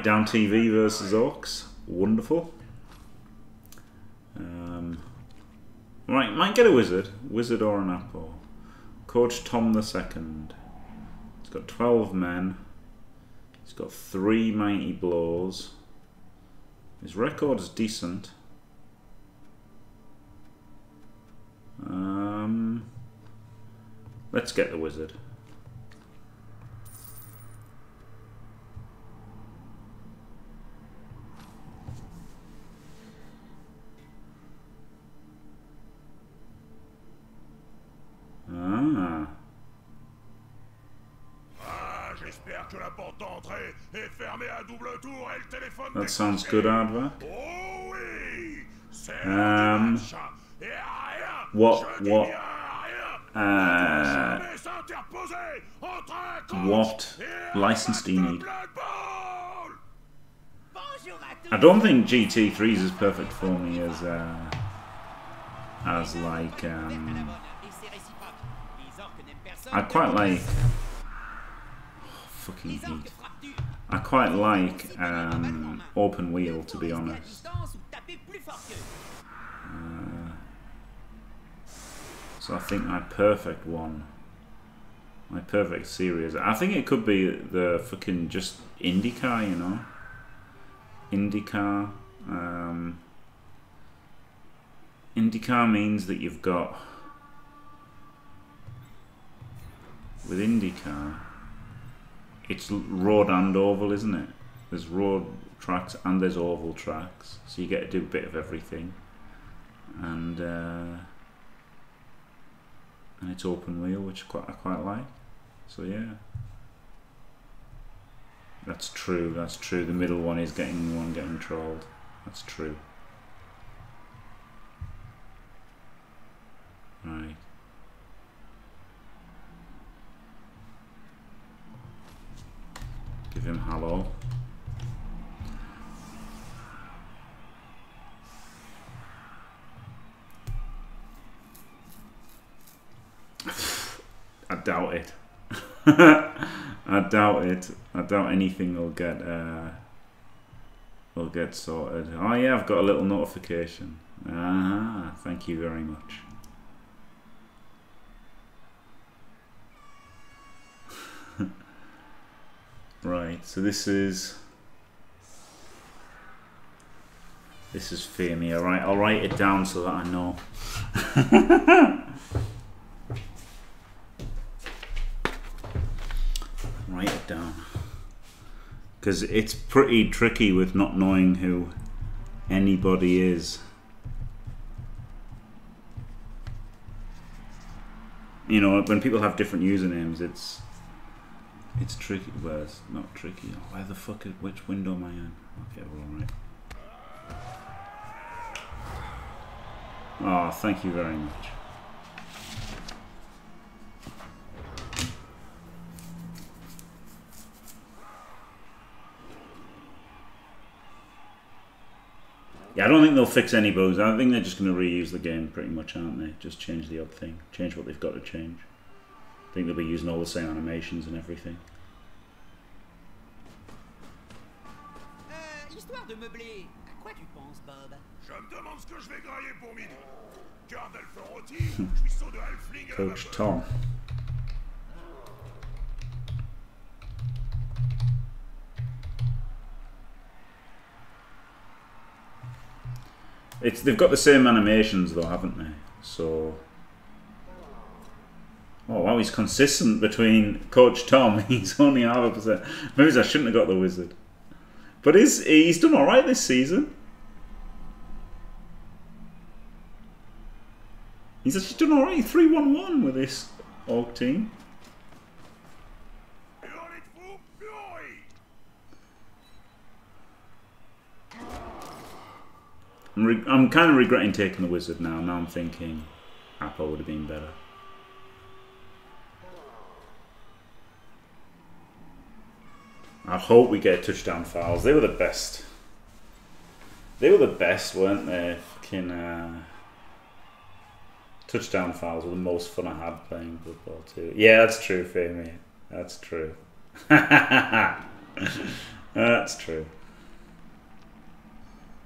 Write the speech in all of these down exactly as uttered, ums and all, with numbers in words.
right, Down T V versus Orcs. Wonderful. Um, right, might get a wizard. Wizard or an apple. Coach Tom the Second. He's got twelve men. He's got three mighty blows. His record's decent. Um, let's get the wizard. Ah. That sounds good, Aardvark. Um, what, what, uh, what license do you need? I don't think G T three is as perfect for me as, uh, as like, um, I quite like, oh, fucking heat. I quite like um, Open Wheel, to be honest. Uh, so I think my perfect one, my perfect series, I think it could be the fucking just IndyCar, you know? IndyCar. Um, IndyCar means that you've got, with IndyCar, it's road and oval, isn't it? There's road tracks and there's oval tracks, so you get to do a bit of everything. And uh, and it's open wheel, which quite, I quite like. So yeah, that's true. That's true. The middle one is getting the one getting trolled. That's true. Right. Give him hello. I doubt it. I doubt it. I doubt anything will get uh, will get sorted. Oh yeah, I've got a little notification. Ah, thank you very much. Right, so this is this is Femi. All right, I'll write it down so that I know. Write it down because it's pretty tricky with not knowing who anybody is. You know, when people have different usernames, it's. It's tricky. Well, it's not tricky. Oh, where the fuck is... Which window am I in? Okay, we're alright. Oh, thank you very much. Yeah, I don't think they'll fix any bugs. I think they're just going to reuse the game pretty much, aren't they? Just change the odd thing. Change what they've got to change. I think they'll be using all the same animations and everything. Coach Tom. It's they've got the same animations though, haven't they? So. Oh wow, he's consistent between Coach Tom. He's only half a percent. Maybe I shouldn't have got the wizard. But he's, he's done alright this season. He's actually done alright. three one one with this org team. I'm, re I'm kind of regretting taking the wizard now. Now I'm thinking Apple would have been better. I hope we get a touchdown fouls. They were the best. They were the best, weren't they? Fucking uh, touchdown fouls were the most fun I had playing Blood Bowl two. Yeah, that's true, Femi. That's true. That's true.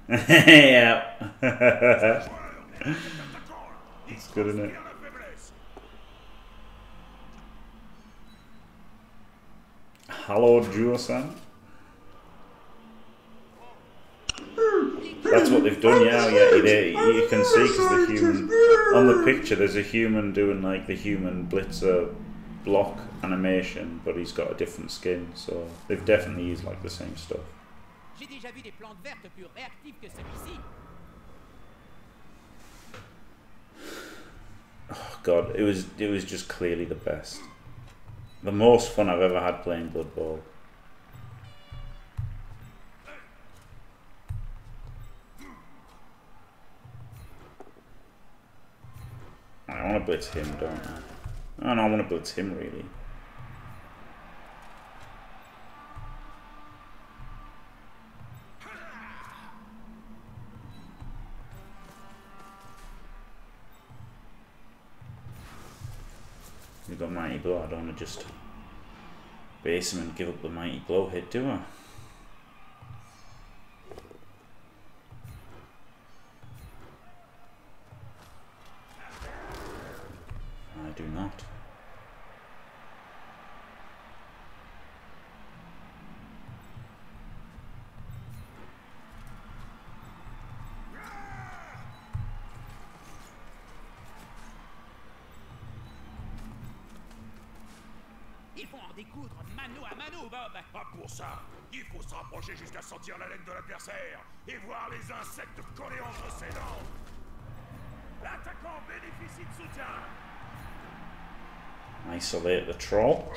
Yeah. It's good, isn't it? Hello, Duo-san. That's what they've done, yeah. Yeah, they, you can see because the human on the picture, there's a human doing like the human blitzer block animation, but he's got a different skin, so they've definitely used like the same stuff. Oh god, it was it was just clearly the best, the most fun I've ever had playing Blood Bowl. I want to blitz him, don't I? Oh, no, I want to blitz him, really. We've got Mighty Blow. I don't want to just base him and give up the Mighty Blow hit, do I? I do not. Isolate the troll.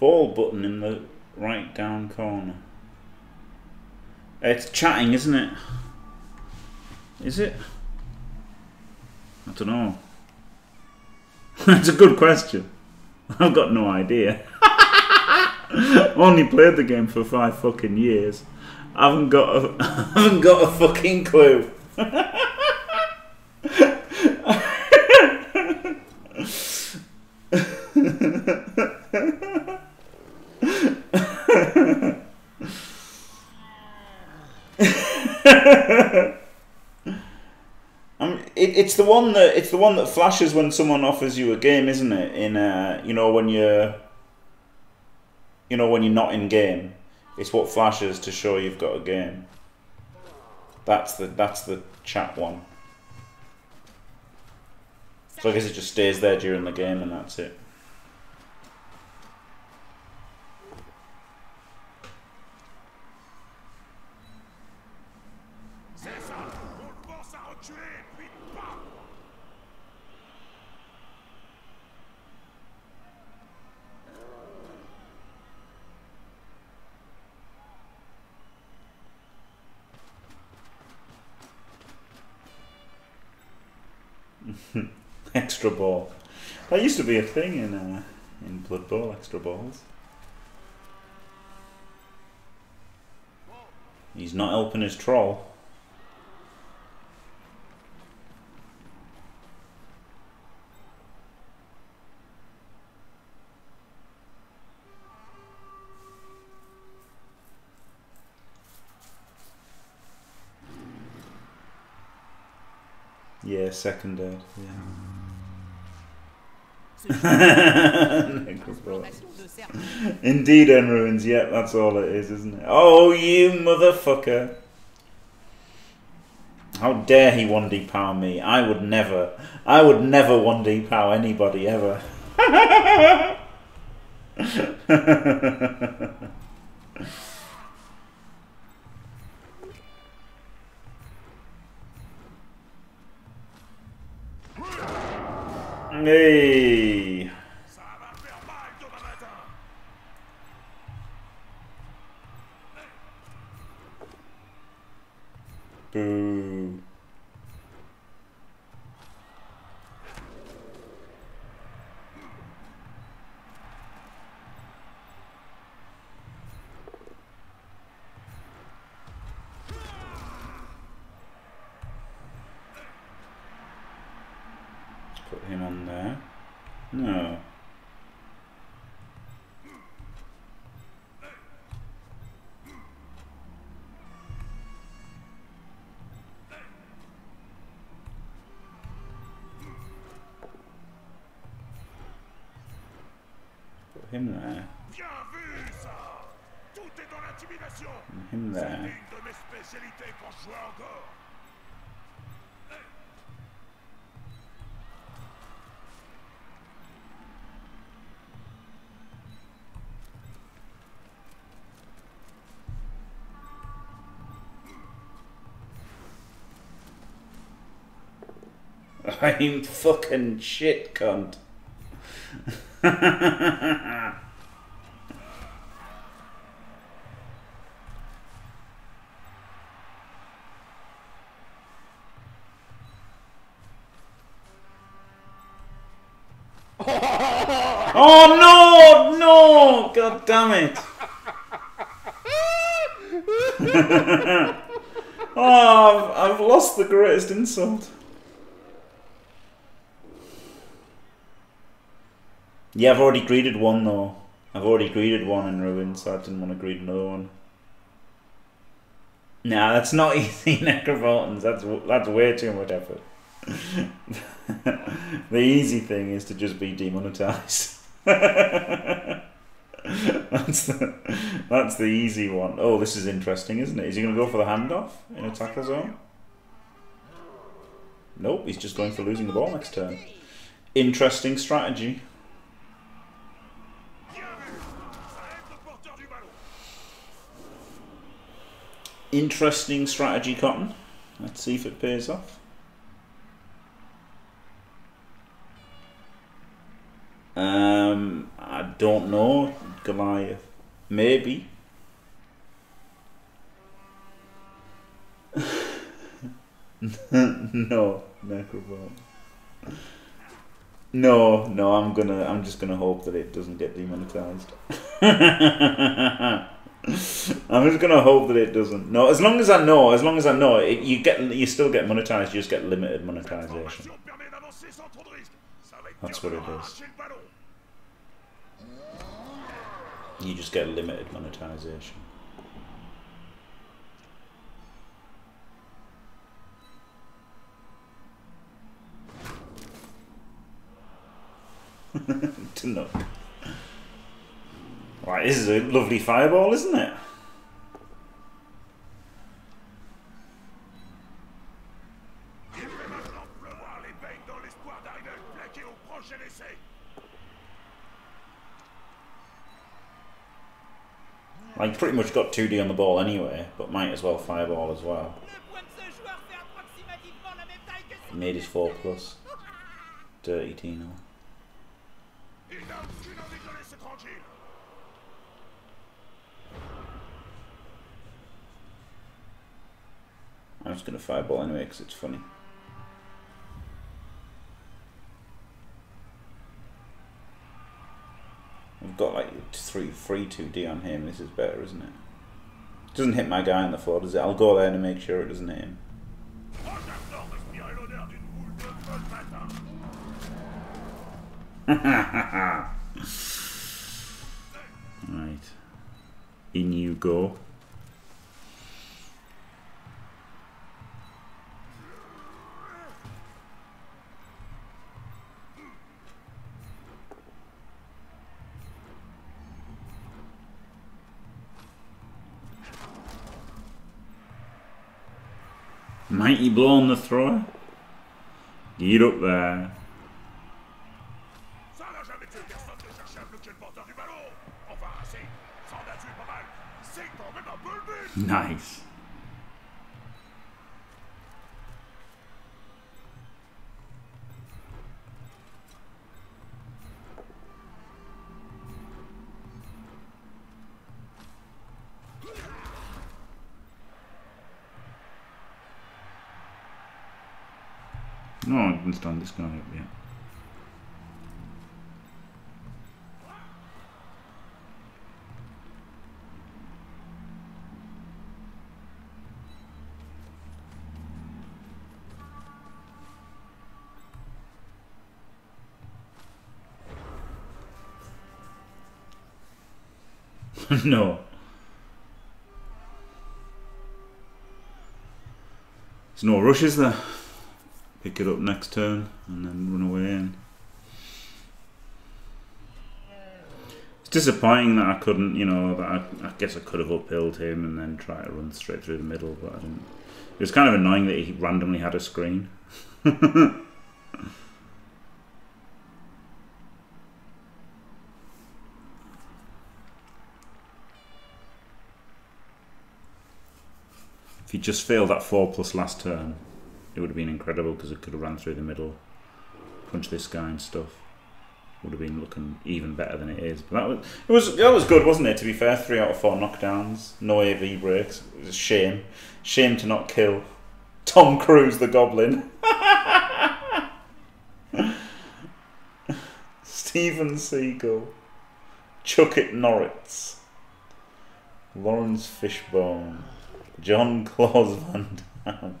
Ball button in the right down corner. It's chatting, isn't it? Is it? I don't know. That's a good question. I've got no idea. Only played the game for five fucking years. I haven't got a, I haven't got a fucking clue. It's the one that it's the one that flashes when someone offers you a game, isn't it? In uh, you know when you're, you know when you're not in game, it's what flashes to show you've got a game. That's the that's the chat one. So I guess it just stays there during the game, and that's it. Extra ball. That used to be a thing in uh, in Blood Bowl, extra balls. He's not helping his troll. Yeah, second dead. Yeah. Indeed, and ruins. Yep, that's all it is, isn't it? Oh, you motherfucker! How dare he one D power me? I would never. I would never one D power anybody ever. Hey. Boo. Put him on in there. No. Put him there. And him there. I'm fucking shit, cunt. Oh no, no! God damn it! Oh, I've, I've lost the greatest insult. Yeah, I've already greeted one though. I've already greeted one in ruins, so I didn't want to greet another one. Nah, that's not easy, Necrovoltons. That's that's way too much effort. The easy thing is to just be demonetized. that's the that's the easy one. Oh, this is interesting, isn't it? Is he going to go for the handoff in a tackle zone? Nope, he's just going for losing the ball next turn. Interesting strategy. Interesting strategy, Cotton. Let's see if it pays off. Um, I don't know. Goliath. Maybe. No, Necrobolt. No, no, I'm gonna I'm just gonna hope that it doesn't get demonetized. I'm just gonna hope that it doesn't. No, as long as I know, as long as I know, it, you get, you still get monetized. You just get limited monetization. That's what it is. You just get limited monetization. To look. Right, this is a lovely fireball, isn't it? Like, pretty much got two D on the ball anyway, but might as well fireball as well. He made his four plus. Dirty Dino. I'm just going to fireball anyway because it's funny. I've got like three, free two D on him. This is better, isn't it? It doesn't hit my guy on the floor, does it? I'll go there to make sure it doesn't hit him. Right. In you go. Mighty blow on the thrower. Get up there. Nice. No, I haven't done this guy up yet. No. There's no rush, is there? Pick it up next turn and then run away in. It's disappointing that I couldn't, you know, that I, I guess I could have uphilled him and then try to run straight through the middle, but I didn't. It was kind of annoying that he randomly had a screen. If he just failed that four plus last turn, it would have been incredible because it could have ran through the middle, punched this guy and stuff. Would have been looking even better than it is. But that was it was that was good, wasn't it? To be fair, three out of four knockdowns, no A V brakes. It was a shame, shame to not kill Tom Cruise the Goblin. Steven Seagal, Chuck It Norritz, Lawrence Fishbone. John Claus Van Damme.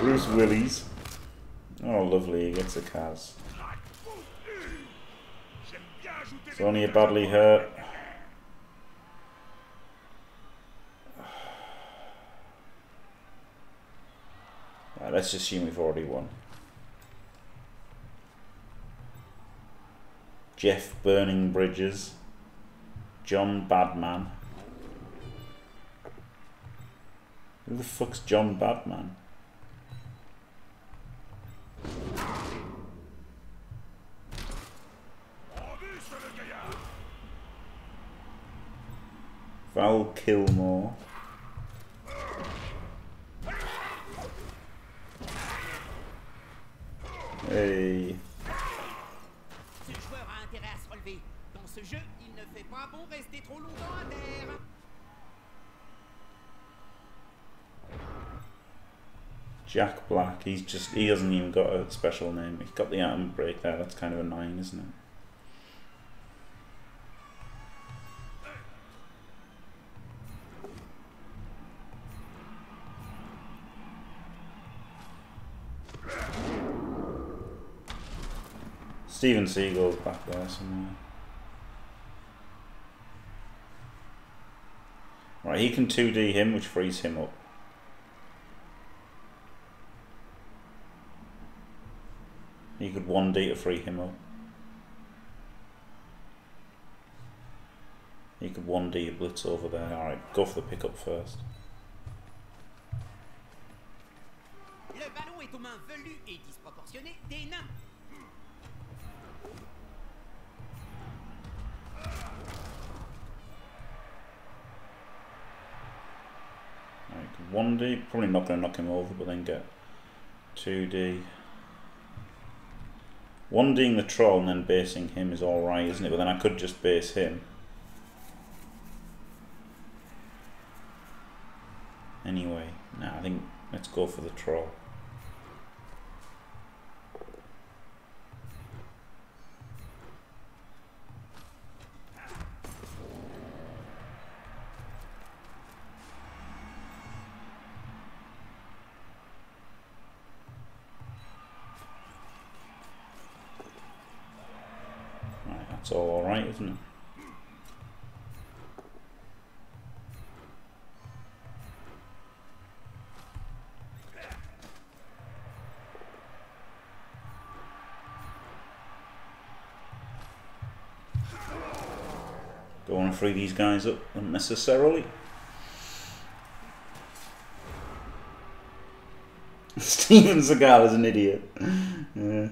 Bruce Willis. Oh, lovely, he gets a Kaz. Tony badly hurt. Right, let's assume we've already won. Jeff Burning Bridges. John Badman. Who the fuck's John Badman? Val Kilmer. Hey. Jack Black, he's just, he hasn't even got a special name. He's got the atom break there, that's kind of annoying, isn't it? Steven Seagal's back there somewhere. Right, he can two D him, which frees him up. He could one D to free him up. He could one D a blitz over there. Alright, go for the pickup first. Le ballon est aux mains velues et disproportionnées des nains. one D, probably not going to knock him over, but then get two D. one D'ing the troll and then basing him is alright, isn't it? But then I could just base him. Anyway, now I think let's go for the troll. It's all alright, isn't it? Don't want to free these guys up unnecessarily. Steven Seagal is an idiot. Yeah.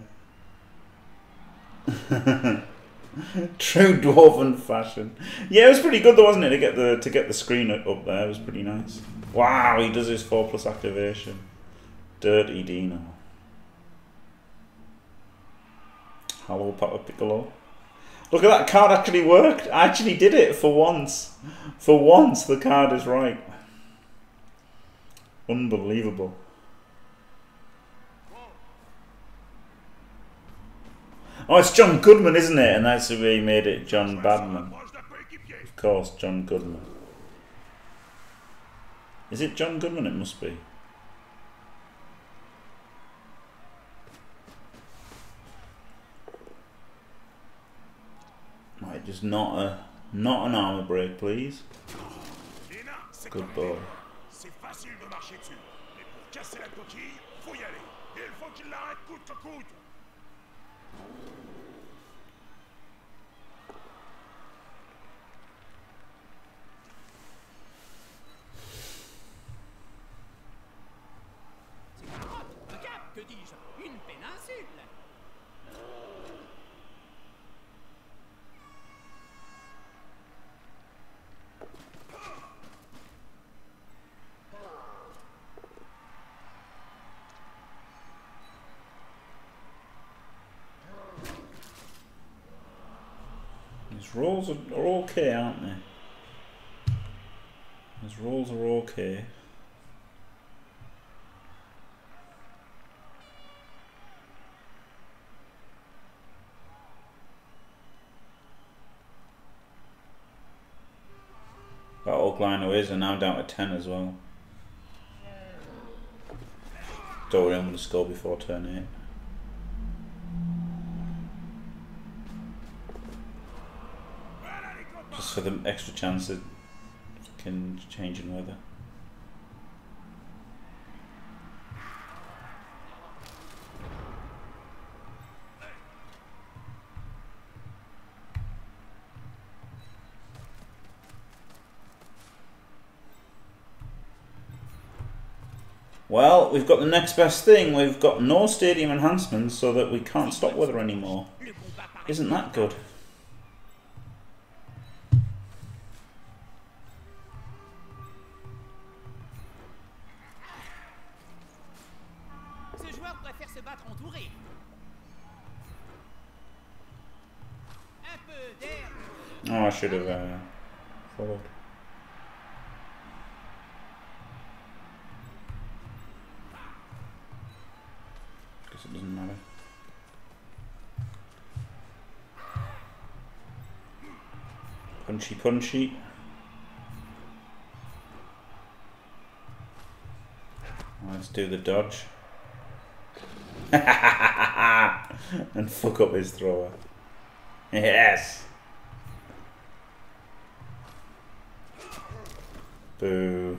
True dwarven fashion. Yeah, it was pretty good though, wasn't it? To get the to get the screen up there, it was pretty nice. Wow, he does his four plus activation. Dirty Dino. Hello, Papa Piccolo. Look at that card, actually worked. I actually did it for once. For once, the card is right. Unbelievable. Oh, it's John Goodman, isn't it? And that's the way he made it, John Badman. Of course, John Goodman. Is it John Goodman? It must be. Just not a not an armor break, please. Good boy. His rolls are okay, aren't they? His rolls are okay. That oak liner is, and now down to ten as well. Don't worry, I'm going to score before turn eight. For the extra chance of fucking changing weather. Well, we've got the next best thing. We've got no stadium enhancements so that we can't stop weather anymore. Isn't that good? Oh, I should have uh, followed. Guess it doesn't matter. Punchy, punchy. Let's do the dodge. And fuck up his thrower. Yes. Boo.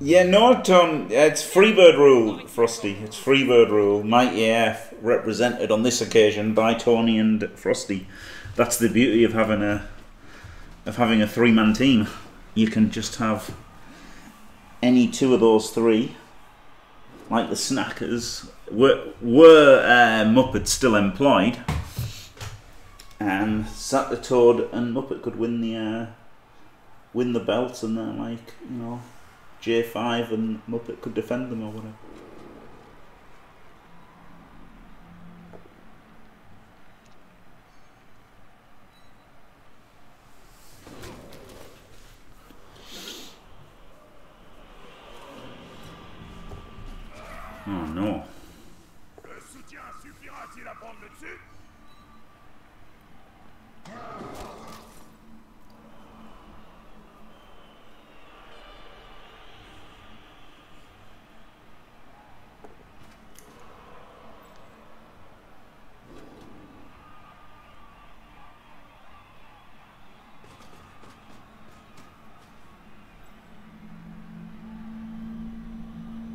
Yeah, no, Tom, it's Freebird Rule, Frosty. It's Freebird Rule. Mighty A F represented on this occasion by Tony and Frosty. That's the beauty of having a of having a three-man team. You can just have any two of those three, like the Snackers, were, were uh, Muppet still employed, and sat the Toad and Muppet could win the uh, win the belt, and they're like, you know, J five, and Muppet could defend them or whatever. Oh no.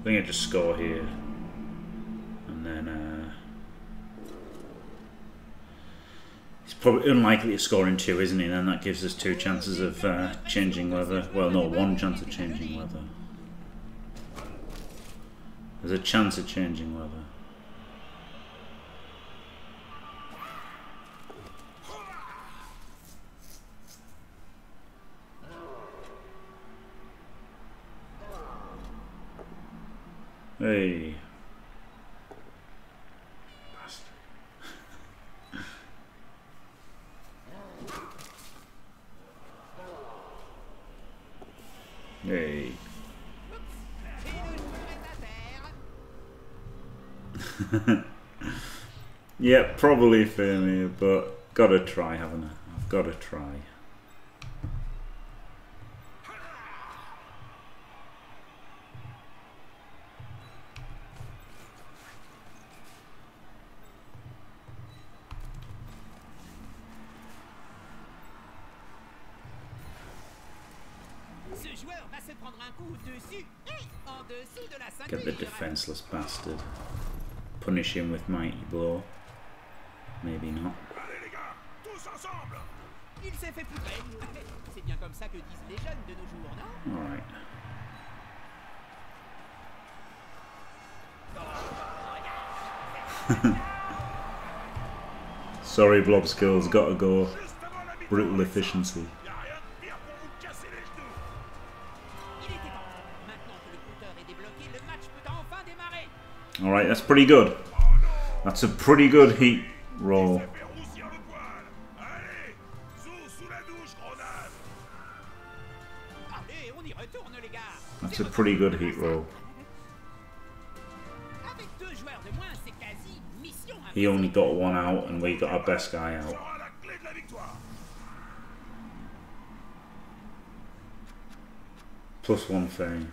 I think I just score here, and then uh, he's probably unlikely to score in two, isn't he? Then that gives us two chances of uh, changing weather. Well, no, one chance of changing weather. There's a chance of changing weather. Hey. Hey. Yeah, probably failure, but got to try, haven't I? I've got to try. Get the defenseless bastard. Punish him with mighty blow. Maybe not. Alright. Sorry, blob skills, gotta go. Brutal efficiency. Alright, that's pretty good. That's a pretty good heat roll. That's a pretty good heat roll. He only got one out and we got our best guy out. Plus one fame.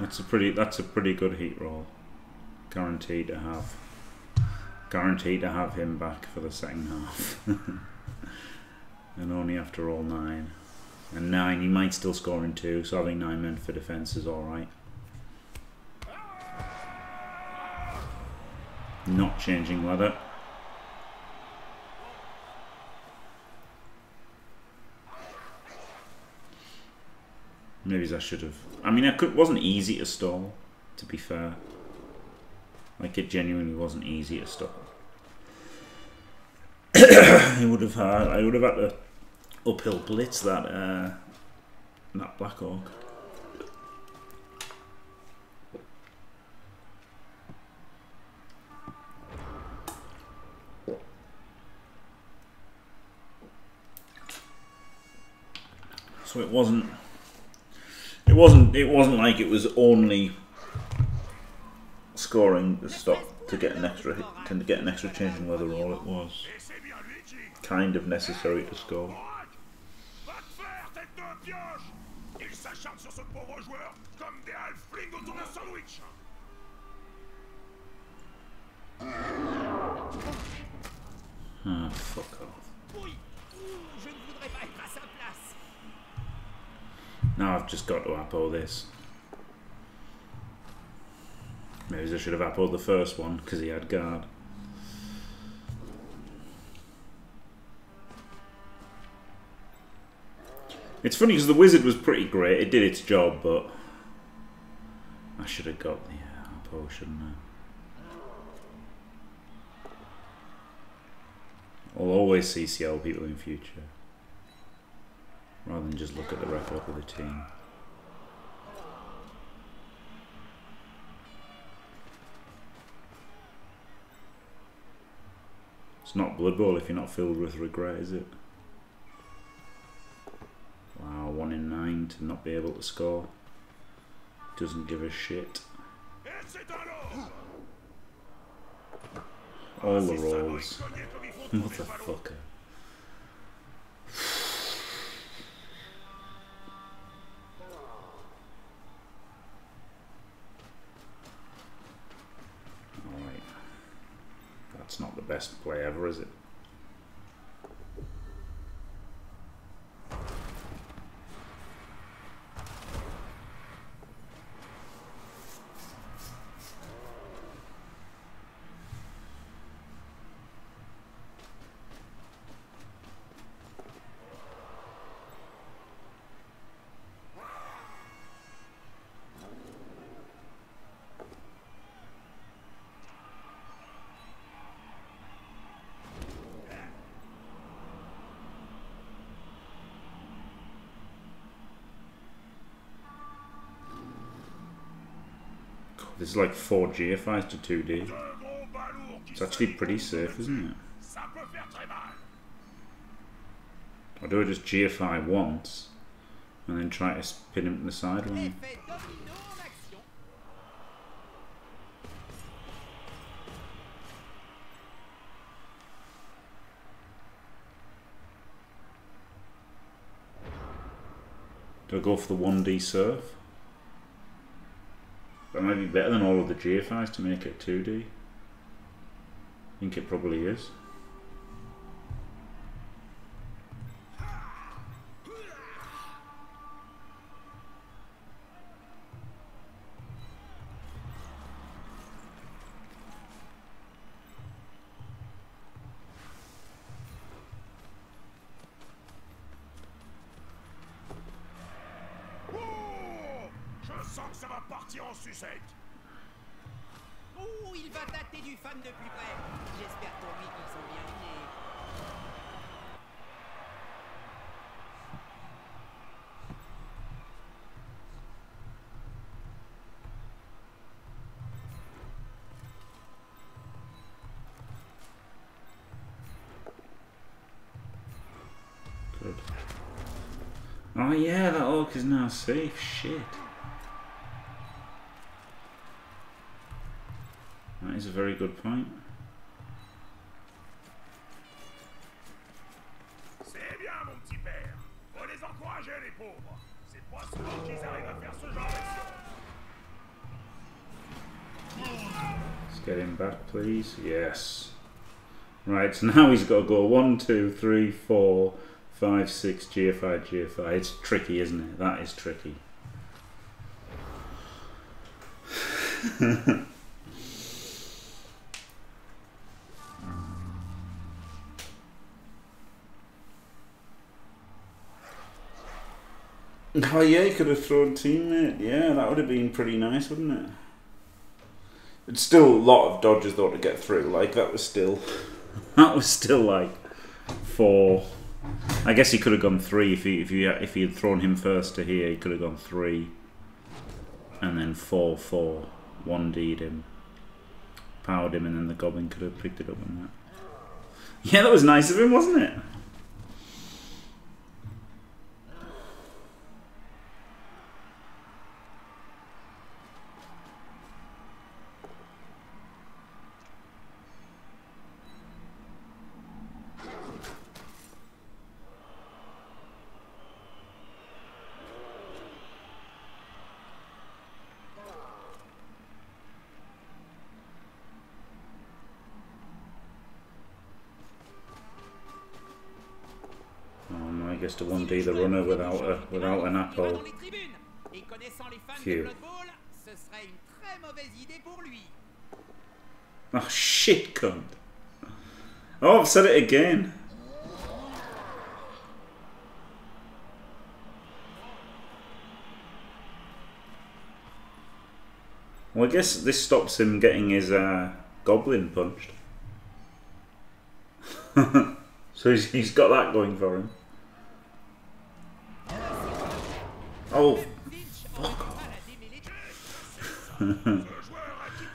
That's a pretty that's a pretty good heat roll. Guaranteed to have guaranteed to have him back for the second half. And only after all nine. And nine, he might still score in two, so having nine men for defence is alright. Not changing weather. Maybe I should have. I mean, it wasn't easy to stall, to be fair. Like, it genuinely wasn't easy to stall. I would have had, I would have had to uphill blitz that uh, that Black Hawk. So it wasn't. It wasn't. It wasn't like it was only scoring the stop to get an extra hit, to get an extra change in weather roll. It was kind of necessary to score. Ah, fuck off. Now I've just got to appo this. Maybe I should have appoed the first one because he had guard. It's funny because the wizard was pretty great. It did its job, but I should have got the appo, shouldn't I? I'll always C C L people in future, rather than just look at the record of the team. It's not Blood Bowl if you're not filled with regret, is it? Wow, one in nine to not be able to score. Doesn't give a shit. All the rolls. Motherfucker. It's not the best play ever, is it? It's like four G F Is to two D. It's actually pretty safe, isn't it? Or do I just G F I once and then try to spin him to the side one? Do I go for the one D surf? That might be better than all of the G F Is to make it two D. I think it probably is. Oh yeah, that orc is now safe. Shit. That is a very good point. Let's get him back, please. Yes. Right, so now he's got to go one, two, three, four. Five, six, G F I, G F I. It's tricky, isn't it? That is tricky. Oh yeah, he could have thrown teammate. Yeah, that would have been pretty nice, wouldn't it? It's still a lot of dodges though to get through. Like that was still, that was still like four. I guess he could have gone three if he if he if he had thrown him first to here. He could have gone three, and then four four one D'd him, powered him, and then the goblin could have picked it up on that. Yeah, that was nice of him, wasn't it? To one D the runner without a, without an apple. Phew. Oh shit, cunt. Oh, I've said it again. Well, I guess this stops him getting his uh, goblin punched. So he's, he's got that going for him. Oh, fuck off.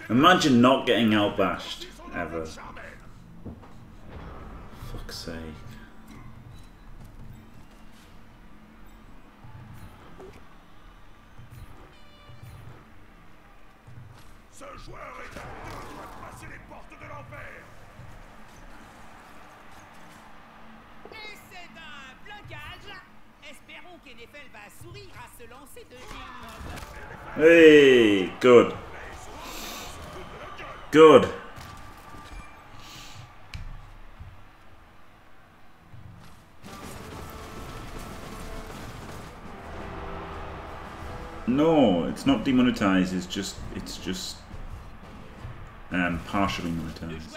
Imagine not getting outbashed, ever. Fuck's sake. Hey, good. Good. No, it's not demonetized, it's just it's just um partially monetized.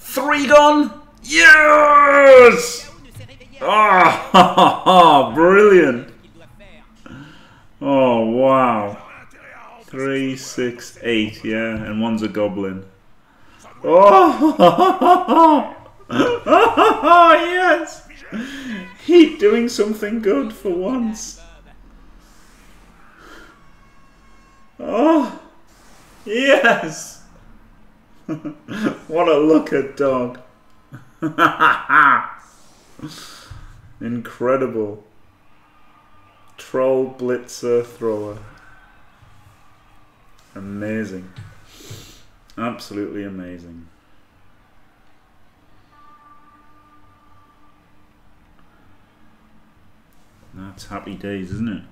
Three gone! Yes! Oh, brilliant. Oh, wow. Three, six, eight, yeah, and one's a goblin. Oh, yes. He's doing something good for once. Oh, yes. What a looker dog. Incredible. Troll blitzer thrower. Amazing. Absolutely amazing. That's happy days, isn't it?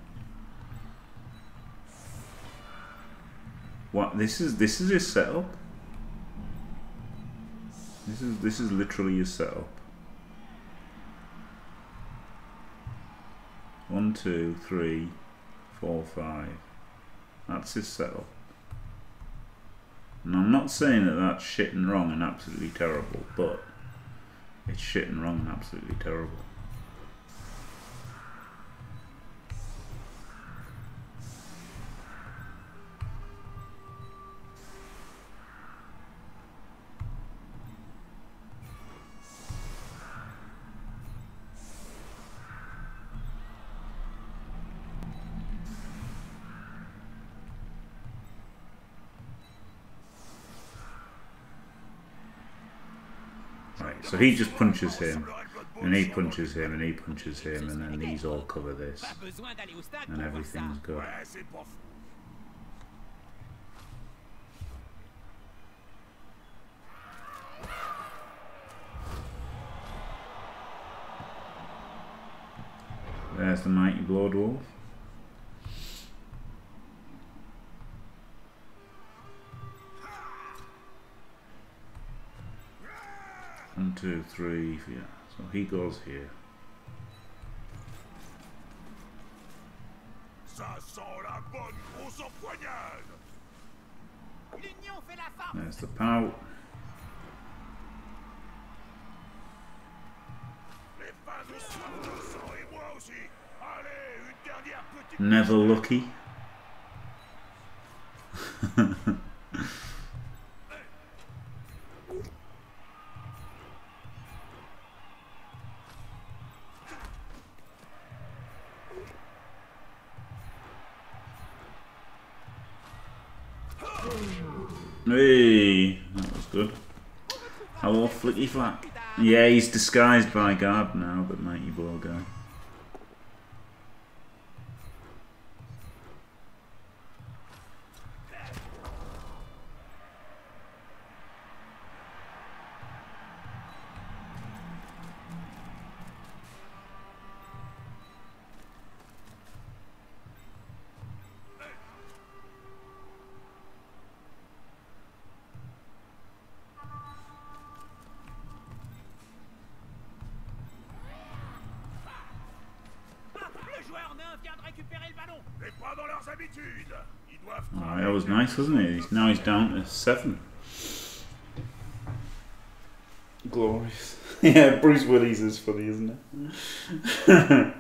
What this is this is his setup. This is this is literally his setup. One, two, three, four, five. That's his setup. And I'm not saying that that's shit and wrong and absolutely terrible, but it's shit and wrong and absolutely terrible. So he just punches him, and he punches him, and he punches him, and then these all cover this, and everything's good. There's the mighty Blood Wolf. One, two, three, yeah. So he goes here. There's the pout. Never lucky. Hey, that was good. Hello, Flicky Flack. Yeah, he's disguised by guard now, but mighty blow guy. Oh, that was nice, wasn't it? Now he's down to seven. Glorious. Yeah, Bruce Willis is funny, isn't it?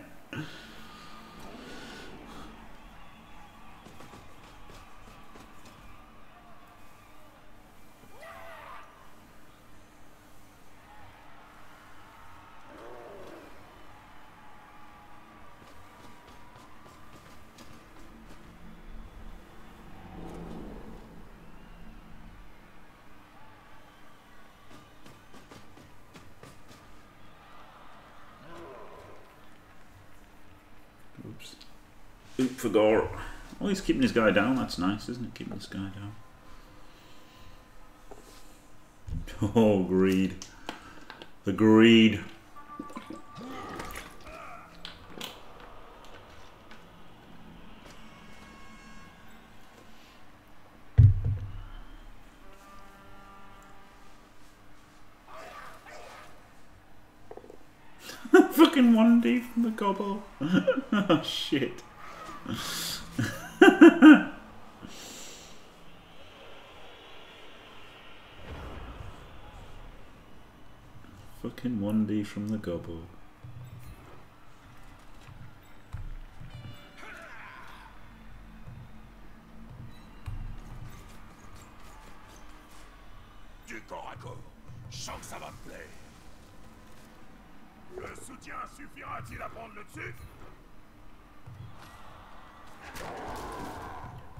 For gore. Oh, he's keeping his guy down. That's nice, isn't it? Keeping this guy down. Oh, greed. The greed. Fucking one D from the gobble. Oh, shit. Fucking one D from the gobble.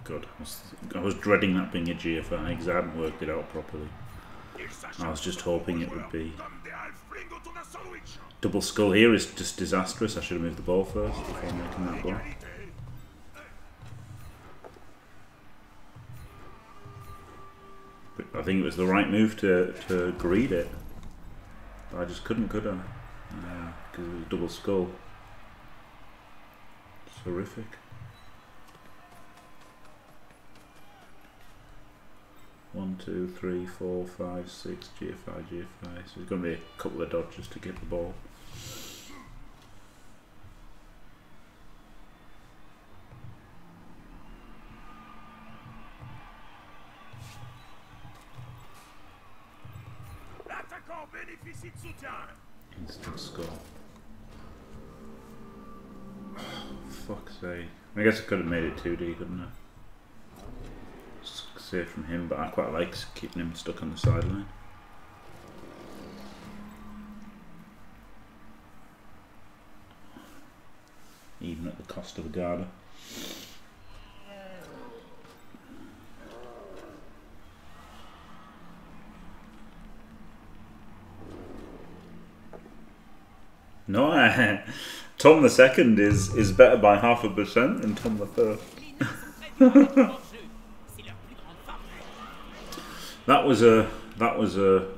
God, I was, I was dreading that being a G F I, because I hadn't worked it out properly. I was just hoping it would be. Double skull here is just disastrous. I should have moved the ball first before making that goal. But I think it was the right move to, to greed it. But I just couldn't, could I? Because uh, it was a double skull. It's horrific. One, two, three, four, five, six, G F I, G F I. So there's going to be a couple of dodges to get the ball. Instant score. Oh, fuck's sake. I guess I could have made it two D, couldn't I? Save from him, but I quite like keeping him stuck on the sideline. Even at the cost of a guarder. No, I, Tom the second is is better by half a percent than Tom the third. That was a that was a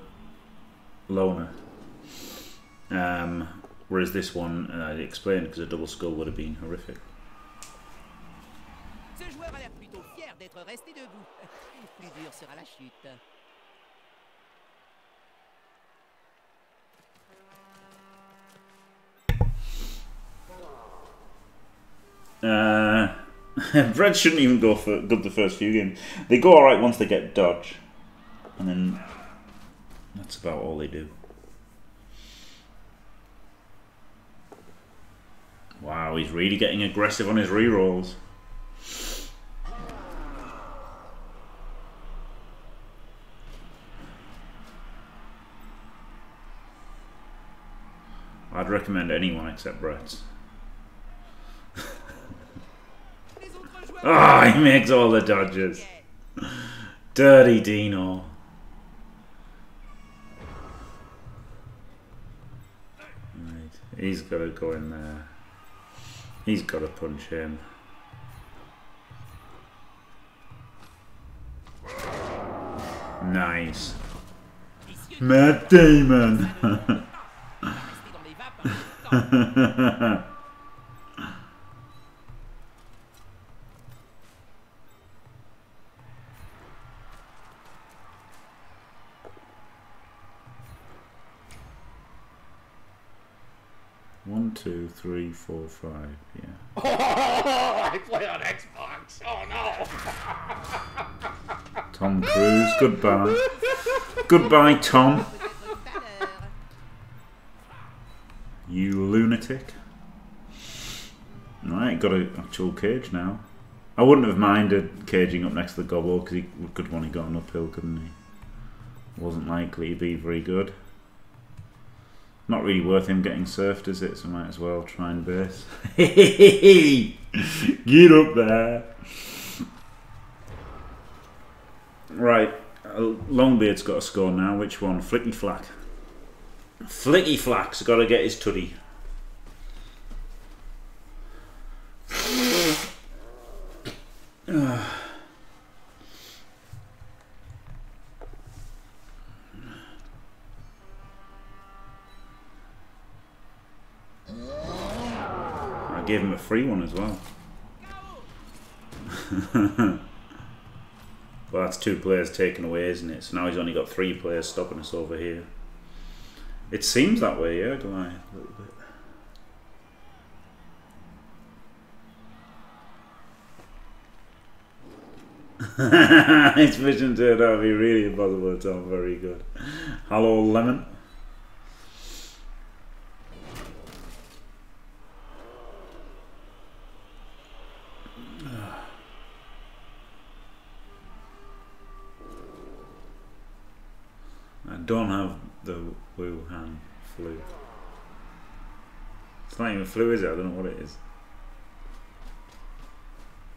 loner. Um, whereas this one, and I explained, because a double skull would have been horrific. Uh, Brad shouldn't even go for good the first few games. They go all right once they get dodge. And then that's about all they do. Wow, he's really getting aggressive on his re-rolls. I'd recommend anyone except Brett's. Ah, oh, he makes all the dodges. Dirty Dino. He's got to go in there. He's got to punch him. Nice. Mad Damon. Two, three, four, five, yeah. Oh, I play on Xbox. Oh no. Tom Cruise, goodbye. Goodbye, Tom. You lunatic. Alright, got an actual cage now. I wouldn't have minded caging up next to the gobble because he could want to go an uphill, couldn't he? Wasn't likely to be very good. Not really worth him getting surfed, is it? So might as well try and base. Get up there. Right, Longbeard's got a score now. Which one? Flicky Flack. Flicky Flack's got to get his tuddy. Gave him a free one as well. Well, that's two players taken away, isn't it? So now he's only got three players stopping us over here. It seems that way, yeah, do I? A little bit. His vision turned out to be really impossible at all. Very good. Hello, Lemon. Don't have the Wuhan flu. It's not even flu, is it? I don't know what it is.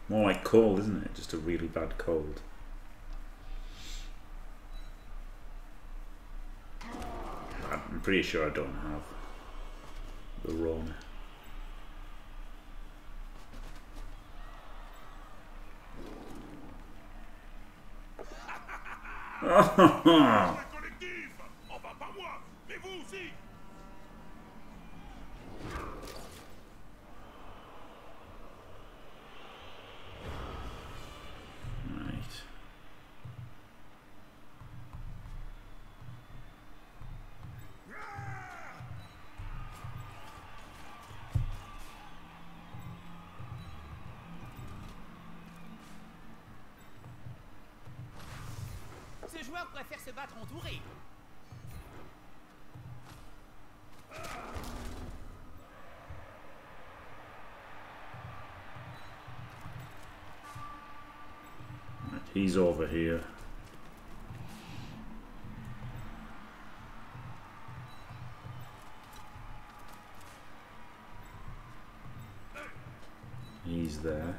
More like cold, isn't it? Just a really bad cold. pretty sure I don't have the wrong. He's over here. He's there.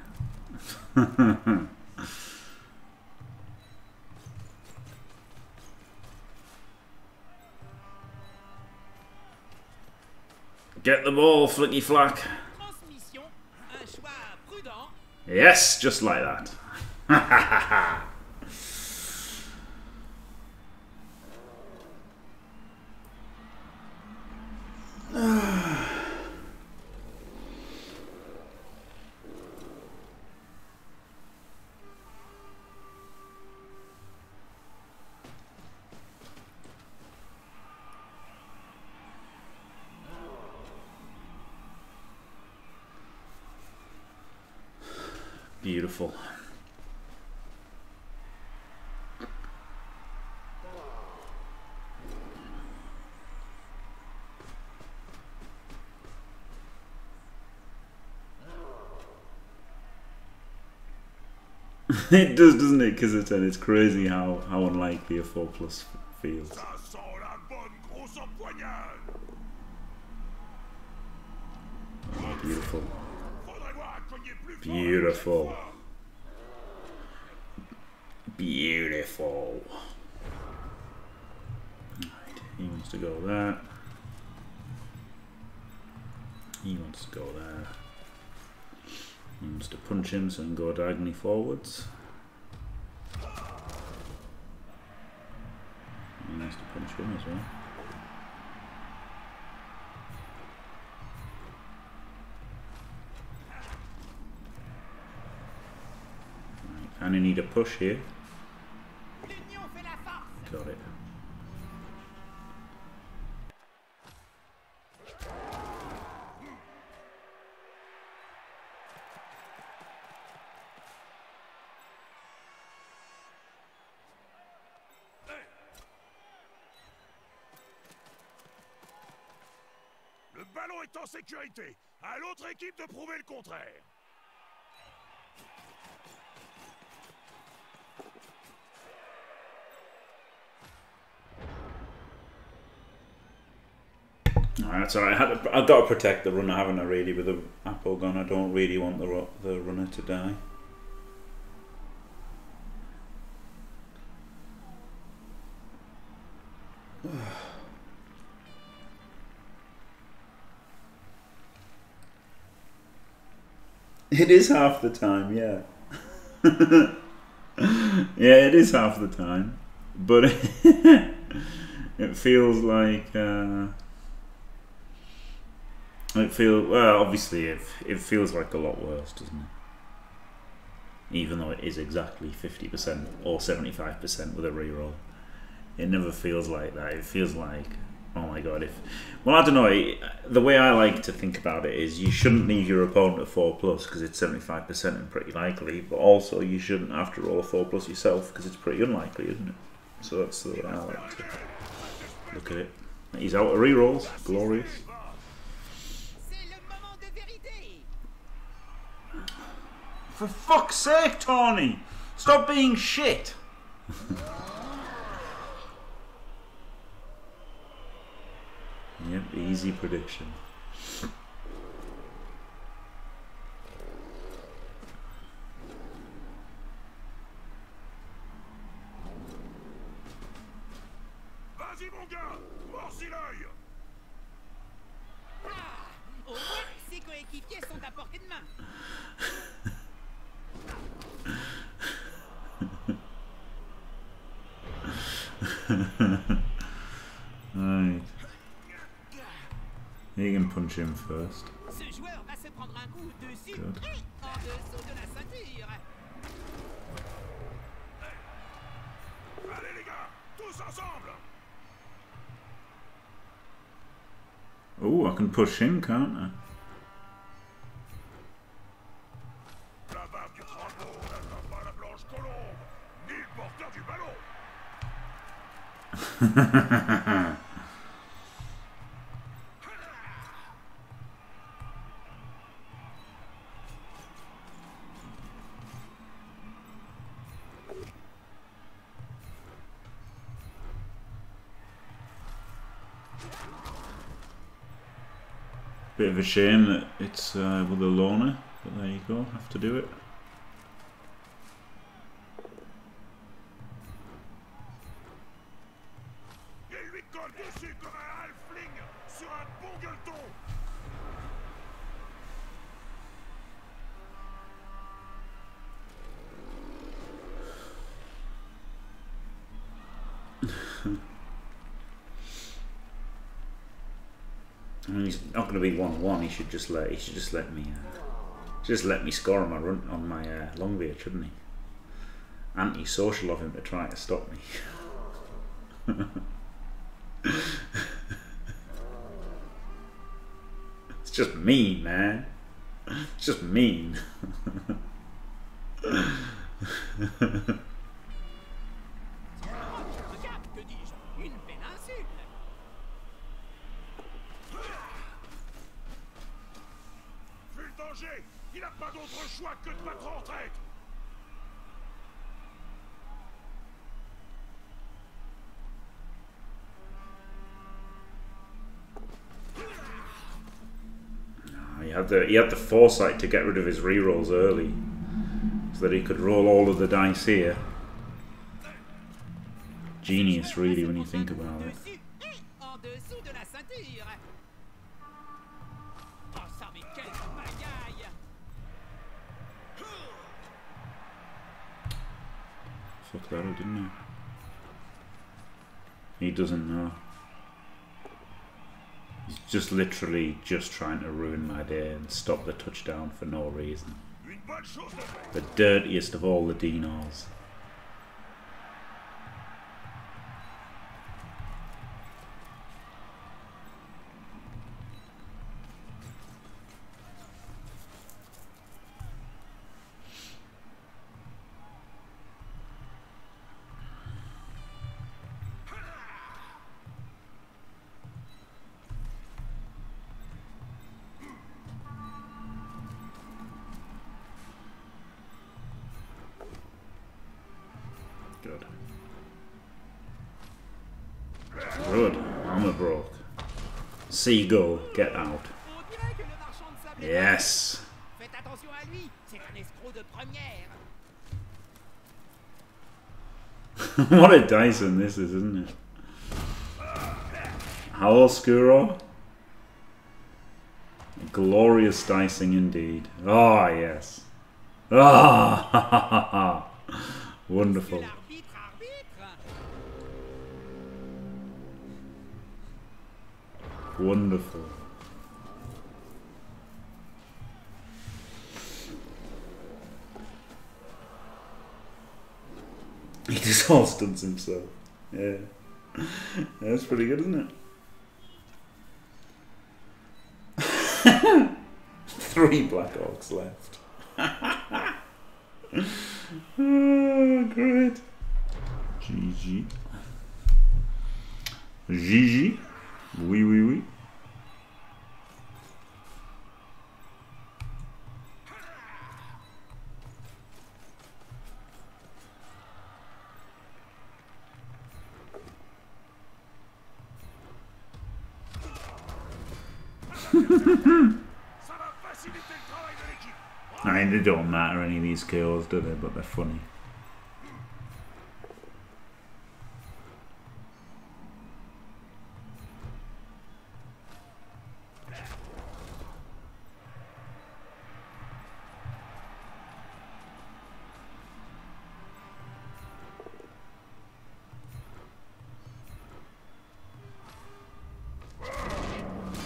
Get the ball, Flicky Flack. Yes, just like that. Ha ha ha ha! Beautiful. It does, doesn't it, because it's, it's crazy how, how unlikely a four plus feels. Oh, beautiful. Beautiful. Beautiful. Right, he wants to go there. He wants to go there. He wants to punch him so he can go diagonally forwards. Nice to punch him as well. I kind of need a push here. Got it. En sécurité, à l'autre équipe de prouver le contraire. Alright, that's alright. I've got to protect the runner, haven't I, really, with the apple gun. I don't really want the, the runner to die. It is half the time, yeah. Yeah, it is half the time. But it feels like... Uh, it feels... Well, obviously, it, it feels like a lot worse, doesn't it? Even though it is exactly fifty percent or seventy-five percent with a reroll. It never feels like that. It feels like... Oh my god, if... Well, I don't know, the way I like to think about it is you shouldn't leave your opponent at four plus because it's seventy-five percent and pretty likely, but also you shouldn't have to roll a four plus yourself because it's pretty unlikely, isn't it? So that's the way I like to look at it. He's out of re-rolls, glorious. For fuck's sake, Tony! Stop being shit! Yep, easy prediction. Vas-y, mon gars, mords l'œil. Right. You can punch him first. Good. Oh, I can push him, can't I? Bit of a shame that it's uh, with a loner, but there you go, have to do it. Be one one. He should just let he should just let me uh, just let me score on my run on my uh, long beard, shouldn't he? Anti-social of him to try to stop me. It's just mean, man. It's just mean. The, he had the foresight to get rid of his rerolls early so that he could roll all of the dice here. Genius, really, when you think about it. Fuck that, didn't he? He doesn't know. He's just literally just trying to ruin my day and stop the touchdown for no reason. The dirtiest of all the Dinos. Seagull, get out. Yes. What a Dyson this is, isn't it? Hello, Scuro. Glorious dicing indeed. Ah, oh, yes. Ah, oh. Wonderful. Wonderful. He just all stunts himself. Yeah. That's pretty good, isn't it? Three Black Hawks left. Oh, great. G G. G G. Oui, oui, oui. I mean, they don't matter, any of these K Os, do they? But they're funny.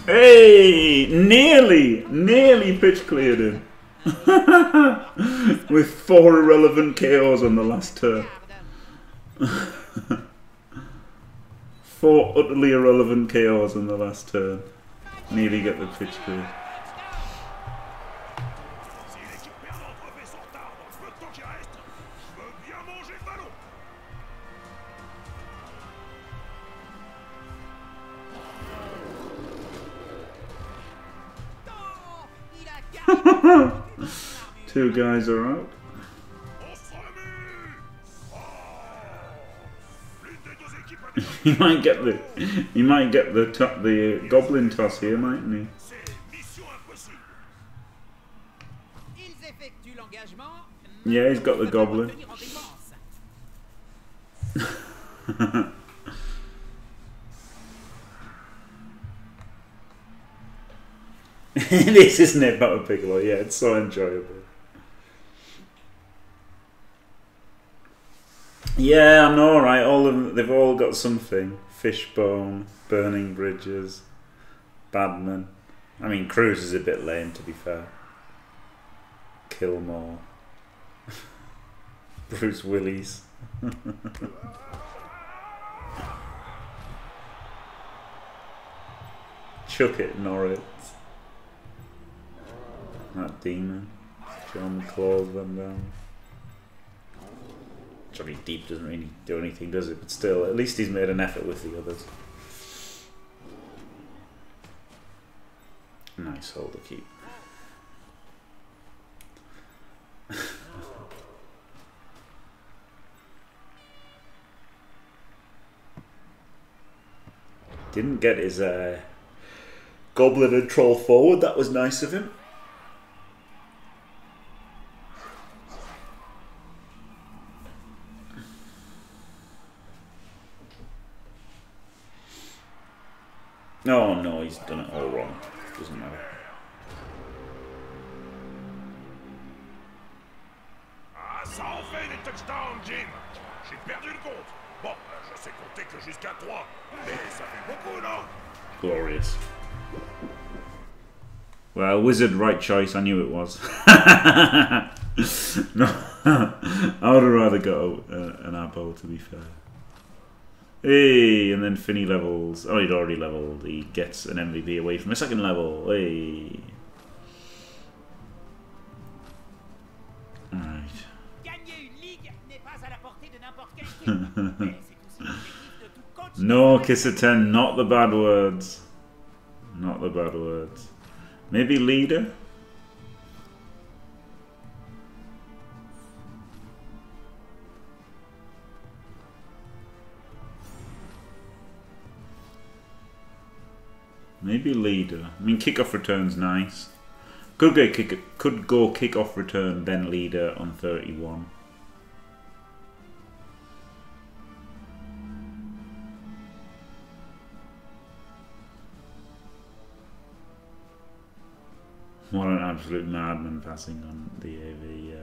Hey, nearly, nearly pitch cleared him. With four irrelevant K Os on the last turn. Four utterly irrelevant K Os on the last turn. Nearly get the pitch cleared. Two guys are out. He might get the, he might get the top, the uh, goblin toss here, mightn't he? Yeah, he's got the goblin. This isn't it, Papa Piccolo? Yeah, it's so enjoyable. Yeah, I know, right? All of them, they've all got something. Fishbone, Burning Bridges, Badman. I mean, Cruise is a bit lame, to be fair. Kilmore. Bruce Willis. Chuck It Norritz. Mad Damon. John Claus Van Damme. Johnny Deep doesn't really do anything, does it? But still, at least he's made an effort with the others. Nice hold to keep. Didn't get his uh, goblin and troll forward. That was nice of him. No, no, he's done it all wrong. Doesn't matter. Ah, ça en fait des touchdowns, Jim. J'ai perdu le compte. Bon, je sais compter que jusqu'à trois, mais ça fait beaucoup, non? Glorious. Well, wizard, right choice. I knew it was. No, I would have rather got uh, an apple, to be fair. Hey, and then Finney levels. Oh, he'd already leveled. He gets an M V P away from a second level. Hey. Alright. No, Kissaten, not the bad words. Not the bad words. Maybe leader? Maybe leader. I mean, kick-off return's nice. Could go kick could go kick-off return, then leader on thirty-one. What an absolute madman passing on the A V.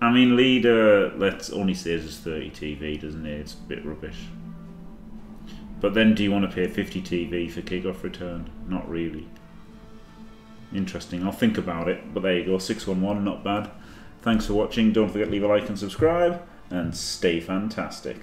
Uh, I mean, leader let's only says it's thirty T V, doesn't it? It's a bit rubbish. But then do you want to pay fifty T V for kickoff return? Not really. Interesting. I'll think about it. But there you go. six one one. Not bad. Thanks for watching. Don't forget to leave a like and subscribe. And stay fantastic.